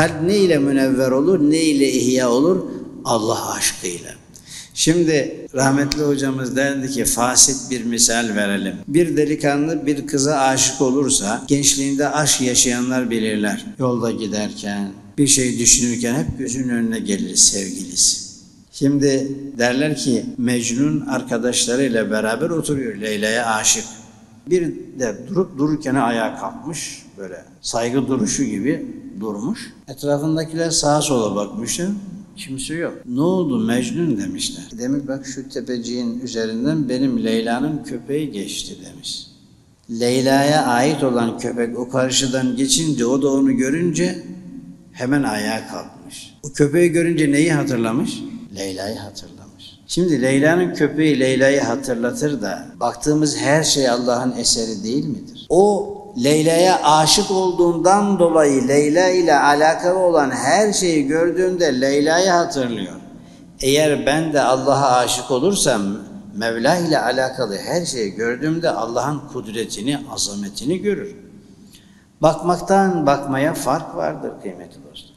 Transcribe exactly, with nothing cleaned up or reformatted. Kalp ne ile münevver olur, ne ile ihya olur? Allah aşkıyla. Şimdi rahmetli hocamız derdi ki fasit bir misal verelim. Bir delikanlı bir kıza aşık olursa gençliğinde aşk yaşayanlar bilirler. Yolda giderken, bir şey düşünürken hep gözünün önüne gelir sevgilisi. Şimdi derler ki Mecnun arkadaşlarıyla beraber oturuyor, Leyla'ya aşık. Bir de durup dururken ayağa kalkmış, böyle saygı duruşu gibi durmuş. Etrafındakiler sağa sola bakmışlar. Kimse yok. Ne oldu Mecnun demişler. Demek bak şu tepeciğin üzerinden benim Leyla'nın köpeği geçti demiş. Leyla'ya ait olan köpek o karşıdan geçince, o da onu görünce hemen ayağa kalkmış. O köpeği görünce neyi hatırlamış? Leyla'yı hatırlamış. Şimdi Leyla'nın köpeği Leyla'yı hatırlatır da baktığımız her şey Allah'ın eseri değil midir? O Leyla'ya aşık olduğundan dolayı Leyla ile alakalı olan her şeyi gördüğünde Leyla'yı hatırlıyor. Eğer ben de Allah'a aşık olursam Mevla ile alakalı her şeyi gördüğümde Allah'ın kudretini, azametini görür. Bakmaktan bakmaya fark vardır kıymetli dostlar.